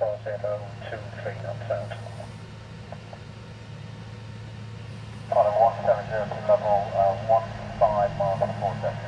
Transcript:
402 3 knots out. Pilot 170 to level 15 miles on the 4 second.